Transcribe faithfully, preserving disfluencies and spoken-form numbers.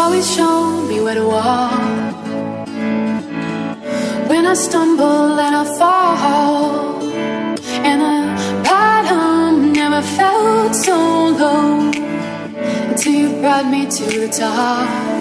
Always show me where to walk. When I stumble and I fall, and the bottom never felt so low until you brought me to the top.